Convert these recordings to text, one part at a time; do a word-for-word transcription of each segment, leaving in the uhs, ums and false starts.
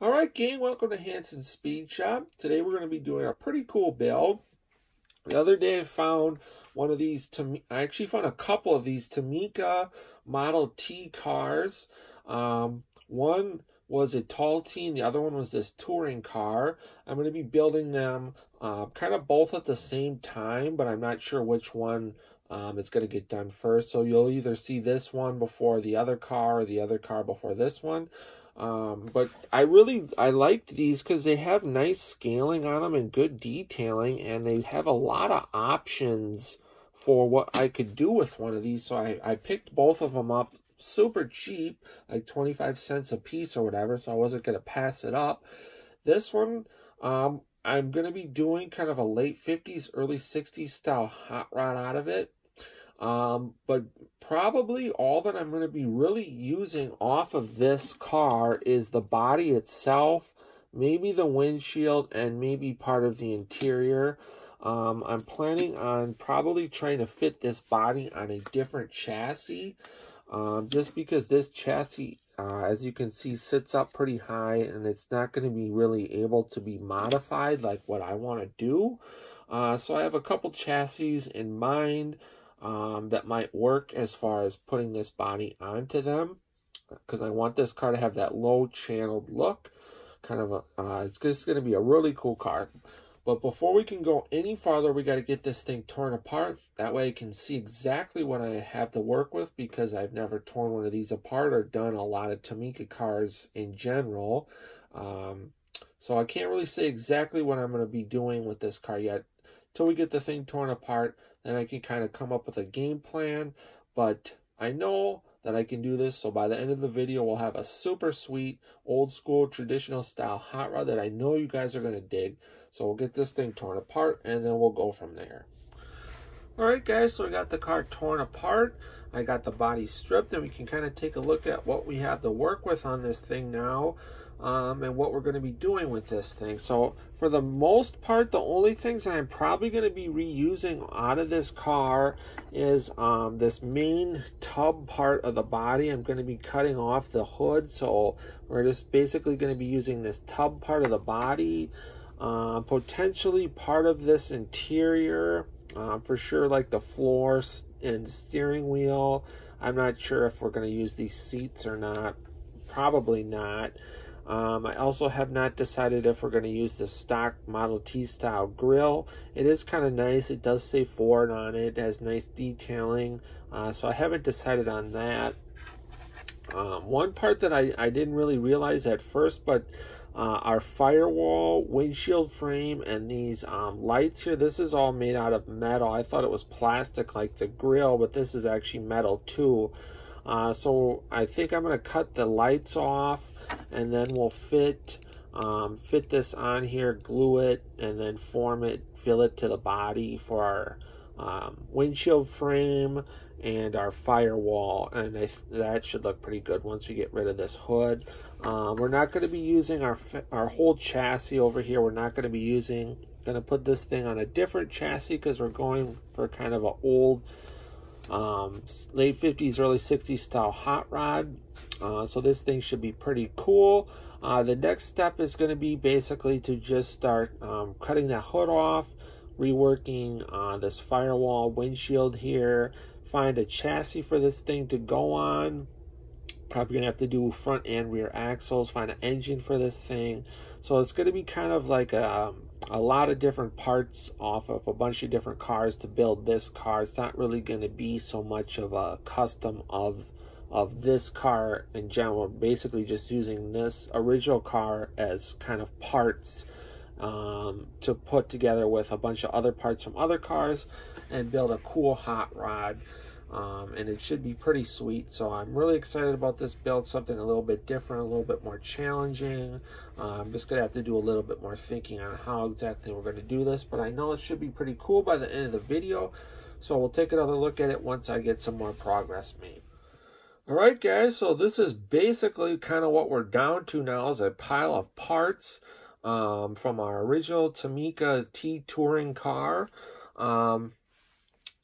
Alright gang, welcome to Hansen's Speed Shop. Today we're going to be doing a pretty cool build. The other day I found one of these, I actually found a couple of these Tomica Model T cars. Um, one was a Tall T and the other one was this touring car. I'm going to be building them uh, kind of both at the same time, but I'm not sure which one um, is going to get done first. So you'll either see this one before the other car or the other car before this one. Um, but I really, I liked these because they have nice scaling on them and good detailing, and they have a lot of options for what I could do with one of these. So I, I picked both of them up super cheap, like twenty-five cents a piece or whatever. So I wasn't going to pass it up. This one, um, I'm going to be doing kind of a late fifties, early sixties style hot rod out of it. Um, but probably all that I'm going to be really using off of this car is the body itself, maybe the windshield, and maybe part of the interior. Um, I'm planning on probably trying to fit this body on a different chassis, um, just because this chassis, uh, as you can see, sits up pretty high, and it's not going to be really able to be modified like what I want to do. Uh, so I have a couple chassis in mind. Um, that might work as far as putting this body onto them, because I want this car to have that low channeled look. Kind of a, uh, it's just going to be a really cool car. But before we can go any farther, we got to get this thing torn apart. That way I can see exactly what I have to work with, because I've never torn one of these apart or done a lot of Tomica cars in general. Um, so I can't really say exactly what I'm going to be doing with this car yet till we get the thing torn apart. Then I can kind of come up with a game plan, but I know that I can do this. So by the end of the video, we'll have a super sweet, old school, traditional style hot rod that I know you guys are going to dig. So we'll get this thing torn apart and then we'll go from there. All right, guys, so we got the car torn apart. I got the body stripped, and we can kind of take a look at what we have to work with on this thing now. Um, and what we're going to be doing with this thing. So for the most part, the only things that I'm probably going to be reusing out of this car is um, this main tub part of the body. I'm going to be cutting off the hood, so we're just basically going to be using this tub part of the body, uh, potentially part of this interior, uh, for sure, like the floor and steering wheel. I'm not sure if we're going to use these seats or not, probably not. Um, I also have not decided if we're going to use the stock Model T style grill. It is kind of nice. It does say Ford on it. It has nice detailing. Uh, so I haven't decided on that. Um, one part that I, I didn't really realize at first, but uh, our firewall, windshield frame, and these um, lights here, this is all made out of metal. I thought it was plastic like the grill, but this is actually metal too. Uh, so I think I'm going to cut the lights off, and then we'll fit um, fit this on here, glue it, and then form it, fill it to the body for our um, windshield frame and our firewall. And I th that should look pretty good once we get rid of this hood. Um, we're not going to be using our, our whole chassis over here. We're not going to be using, going to put this thing on a different chassis because we're going for kind of an old um late fifties early sixties style hot rod, uh so this thing should be pretty cool. Uh the next step is going to be basically to just start um cutting that hood off, reworking uh this firewall, windshield here, find a chassis for this thing to go on. Probably gonna have to do front and rear axles, find an engine for this thing. So it's going to be kind of like a, a lot of different parts off of a bunch of different cars to build this car. It's not really going to be so much of a custom of, of this car in general. We're basically just using this original car as kind of parts um, to put together with a bunch of other parts from other cars and build a cool hot rod. Um, and it should be pretty sweet. So I'm really excited about this build, something a little bit different, a little bit more challenging. Uh, I'm just going to have to do a little bit more thinking on how exactly we're going to do this, but I know it should be pretty cool by the end of the video. So we'll take another look at it once I get some more progress made. All right, guys, so this is basically kind of what we're down to now, is a pile of parts um, from our original Tomica T touring car. Um,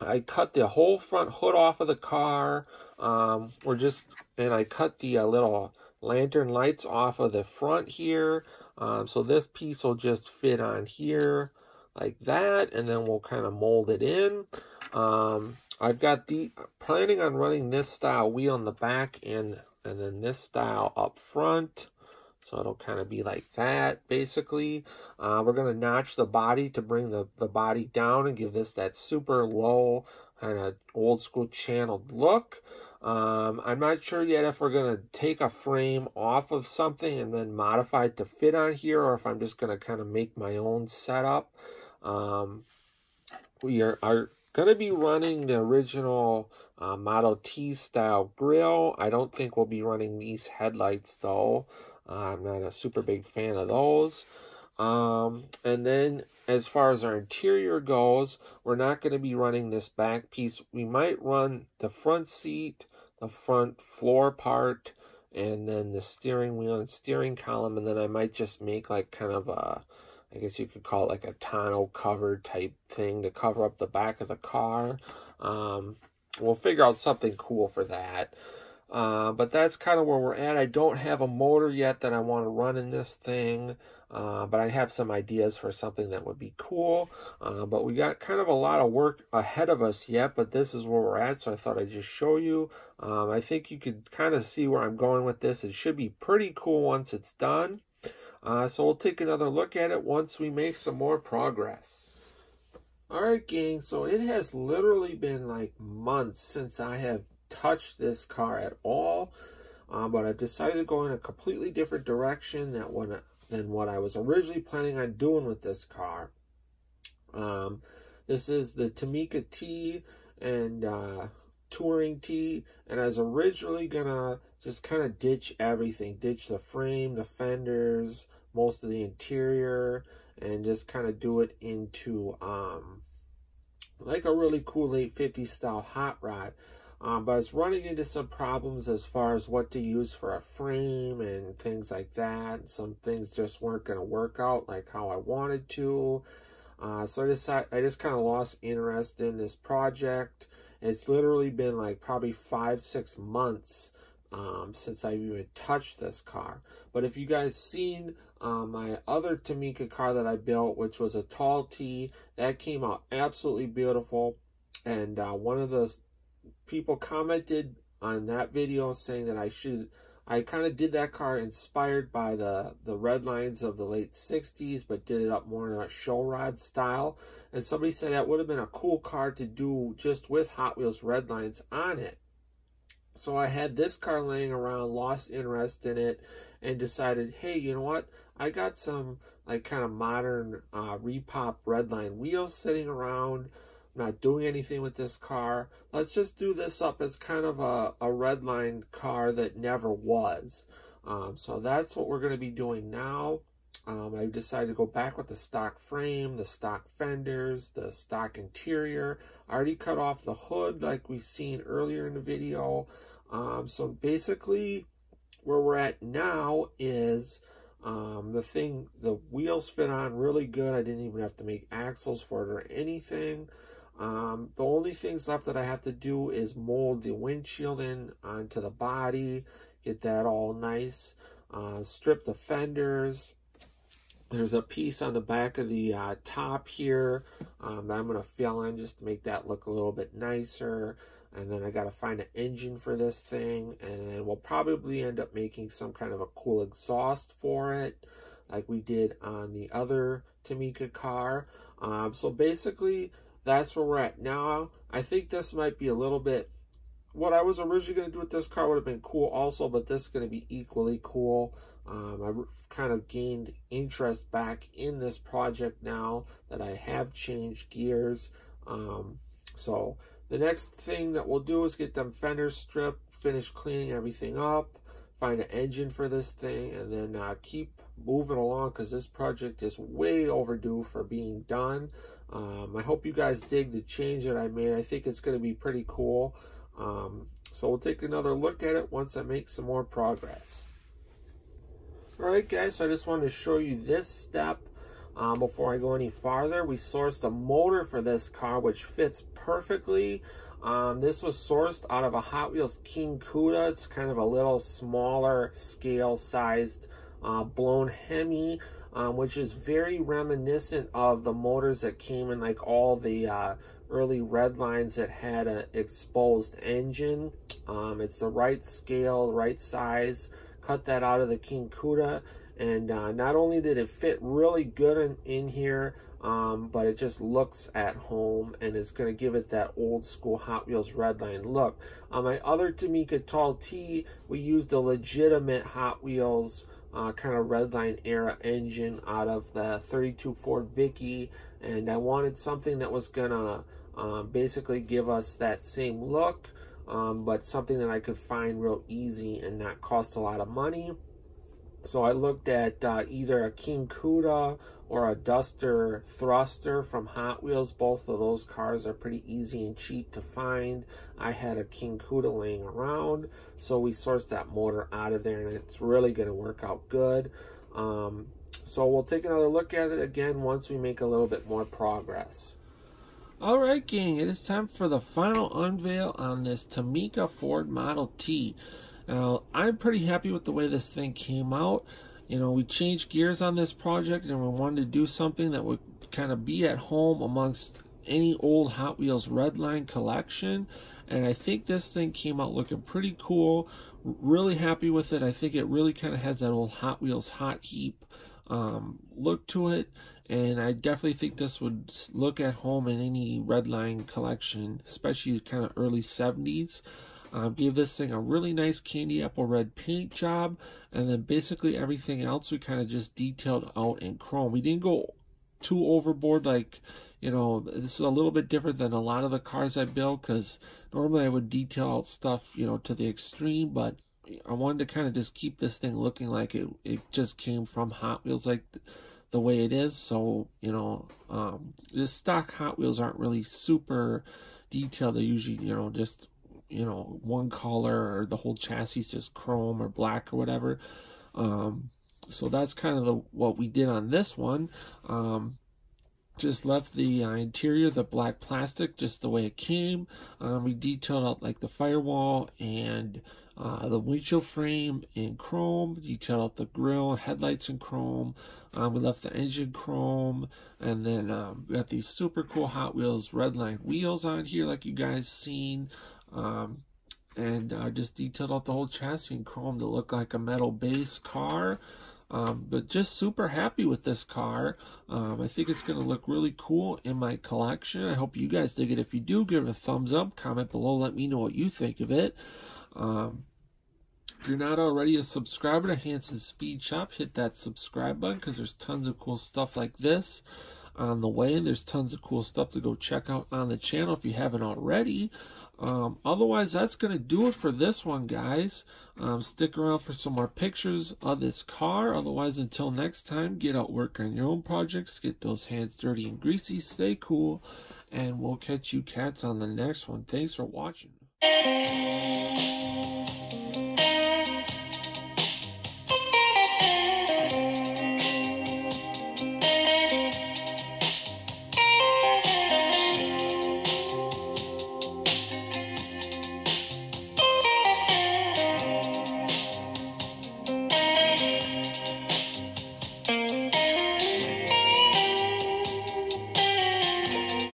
I cut the whole front hood off of the car, um, or just, and I cut the uh, little lantern lights off of the front here. Um, so this piece will just fit on here like that, and then we'll kind of mold it in. Um, I've got the planning on running this style wheel in the back and and then this style up front. So it'll kind of be like that, basically. Uh, we're going to notch the body to bring the, the body down and give this that super low, kind of old school channeled look. Um, I'm not sure yet if we're going to take a frame off of something and then modify it to fit on here, or if I'm just going to kind of make my own setup. Um, we are, are going to be running the original uh, Model T style grille. I don't think we'll be running these headlights, though. I'm not a super big fan of those. Um, and then as far as our interior goes, we're not going to be running this back piece. We might run the front seat, the front floor part, and then the steering wheel and steering column. And then I might just make like kind of a, I guess you could call it like a tonneau cover type thing to cover up the back of the car. Um, we'll figure out something cool for that. Uh, but that's kind of where we're at. I don't have a motor yet that I want to run in this thing, uh, but I have some ideas for something that would be cool. Uh, but we got kind of a lot of work ahead of us yet, but this is where we're at, so I thought I'd just show you. Um, I think you could kind of see where I'm going with this. It should be pretty cool once it's done. Uh, so we'll take another look at it once we make some more progress. All right, gang, so it has literally been like months since I have touch this car at all, um, but I've decided to go in a completely different direction that when, than what I was originally planning on doing with this car. Um, this is the Tomica T and uh, Touring T, and I was originally gonna just kind of ditch everything, ditch the frame, the fenders, most of the interior, and just kind of do it into um, like a really cool late fifties style hot rod. Um, but it's running into some problems as far as what to use for a frame and things like that. Some things just weren't going to work out like how I wanted to. Uh, so I just, I just kind of lost interest in this project. It's literally been like probably five, six months um, since I've even touched this car. But if you guys seen uh, my other Tomica car that I built, which was a Tall T, that came out absolutely beautiful. And uh, one of those people commented on that video saying that I should, I kind of did that car inspired by the, the Red Lines of the late sixties, but did it up more in a show rod style. And somebody said that would have been a cool car to do just with Hot Wheels Red Lines on it. So I had this car laying around, lost interest in it, and decided, hey, you know what? I got some like kind of modern uh, repop Red Line wheels sitting around. Not doing anything with this car. Let's just do this up as kind of a, a red line car that never was. Um, so that's what we're going to be doing now. Um, I've decided to go back with the stock frame, the stock fenders, the stock interior. I already cut off the hood like we've seen earlier in the video. Um, so basically where we're at now is um, the thing, the wheels fit on really good. I didn't even have to make axles for it or anything. Um, the only things left that I have to do is mold the windshield in onto the body, get that all nice, uh, strip the fenders. There's a piece on the back of the uh, top here um, that I'm going to fill in just to make that look a little bit nicer. And then I got to find an engine for this thing, and then we'll probably end up making some kind of a cool exhaust for it, like we did on the other Tomica car. Um, so basically, that's where we're at now. I think this might be a little bit, what I was originally going to do with this car would have been cool also, but this is going to be equally cool. Um, I've kind of gained interest back in this project now that I have changed gears. Um, so the next thing that we'll do is get them fenders stripped, finish cleaning everything up, find an engine for this thing, and then uh, keep moving along because this project is way overdue for being done. Um, I hope you guys dig the change that I made. I think it's going to be pretty cool. Um, so we'll take another look at it once I make some more progress. Alright guys, so I just wanted to show you this step. Um, before I go any farther, we sourced a motor for this car which fits perfectly. Um, this was sourced out of a Hot Wheels King Cuda. It's kind of a little smaller scale sized uh, blown Hemi, um, which is very reminiscent of the motors that came in like all the uh, early Red Lines that had an exposed engine. Um, it's the right scale, right size. Cut that out of the King Cuda, and uh, not only did it fit really good in, in here, Um, but it just looks at home and it's going to give it that old school Hot Wheels Red Line look. On my other Tomica Tall T, we used a legitimate Hot Wheels uh, kind of Red Line era engine out of the thirty-two Ford Vicki, and I wanted something that was going to um, basically give us that same look, um, but something that I could find real easy and not cost a lot of money. So I looked at uh, either a King Cuda or a Duster Thruster from Hot Wheels. Both of those cars are pretty easy and cheap to find. I had a King Cuda laying around, so we sourced that motor out of there, and it's really going to work out good. Um, so we'll take another look at it again once we make a little bit more progress. Alright gang, it is time for the final unveil on this Tomica Ford Model T. Now, I'm pretty happy with the way this thing came out. You know, we changed gears on this project and we wanted to do something that would kind of be at home amongst any old Hot Wheels Red Line collection. And I think this thing came out looking pretty cool. Really happy with it. I think it really kind of has that old Hot Wheels hot heap um, look to it. And I definitely think this would look at home in any Red Line collection, especially kind of early seventies. Um, gave this thing a really nice candy apple red paint job, and then basically everything else we kind of just detailed out in chrome. We didn't go too overboard, like, you know, this is a little bit different than a lot of the cars I build, because normally I would detail out stuff, you know, to the extreme, but I wanted to kind of just keep this thing looking like it, it just came from Hot Wheels, like th the way it is. So, you know, um, the stock Hot Wheels aren't really super detailed. They're usually, you know, just, you know, one color, or the whole chassis just chrome or black or whatever. Um, so that's kind of the, what we did on this one. Um, just left the uh, interior, the black plastic, just the way it came. Um, we detailed out like the firewall and uh, the windshield frame in chrome. Detailed out the grill, headlights in chrome. Um, we left the engine chrome, and then um, we got these super cool Hot Wheels Red Line wheels on here, like you guys seen. Um, and I uh, just detailed out the whole chassis in chrome to look like a metal base car. Um, but just super happy with this car. Um, I think it's going to look really cool in my collection. I hope you guys dig it. If you do, give it a thumbs up, comment below, let me know what you think of it. Um, if you're not already a subscriber to Hansen's Speed Shop, hit that subscribe button, because there's tons of cool stuff like this on the way. There's tons of cool stuff to go check out on the channel if you haven't already. Um, otherwise, that's going to do it for this one, guys. Um, stick around for some more pictures of this car. Otherwise, until next time, get out working on your own projects. Get those hands dirty and greasy. Stay cool. And we'll catch you cats on the next one. Thanks for watching.